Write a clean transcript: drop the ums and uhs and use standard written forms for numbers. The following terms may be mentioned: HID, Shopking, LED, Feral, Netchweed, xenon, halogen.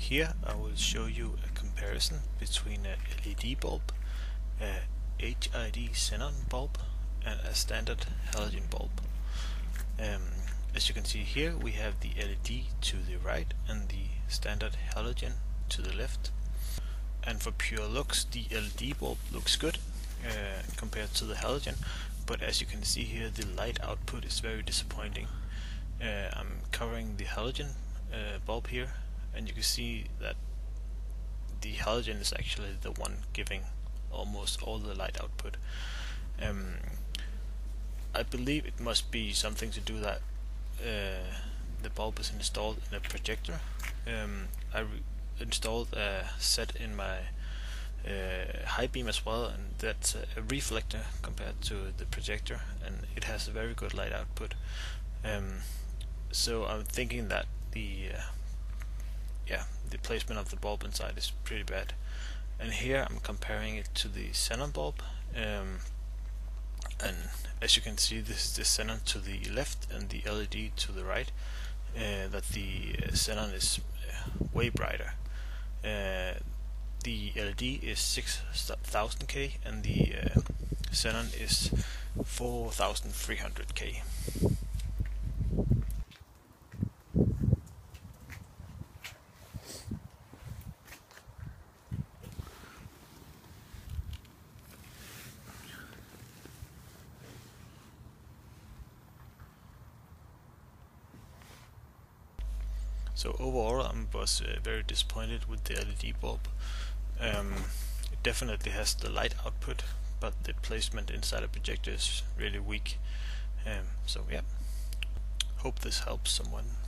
Here I will show you a comparison between a LED bulb, a HID xenon bulb and a standard halogen bulb. As you can see here, we have the LED to the right and the standard halogen to the left. And for pure looks, the LED bulb looks good compared to the halogen, but as you can see here, the light output is very disappointing. I'm covering the halogen bulb here, and you can see that the halogen is actually the one giving almost all the light output. I believe it must be something to do that the bulb is installed in a projector. I installed a set in my high beam as well, and that's a reflector compared to the projector, and it has a very good light output. So I'm thinking that the placement of the bulb inside is pretty bad. And here I'm comparing it to the xenon bulb, and as you can see, this is the xenon to the left and the LED to the right. That the xenon is way brighter. The LED is 6000K and the xenon is 4300K. So overall, I was very disappointed with the LED bulb. It definitely has the light output, but the placement inside a projector is really weak. So yeah, hope this helps someone.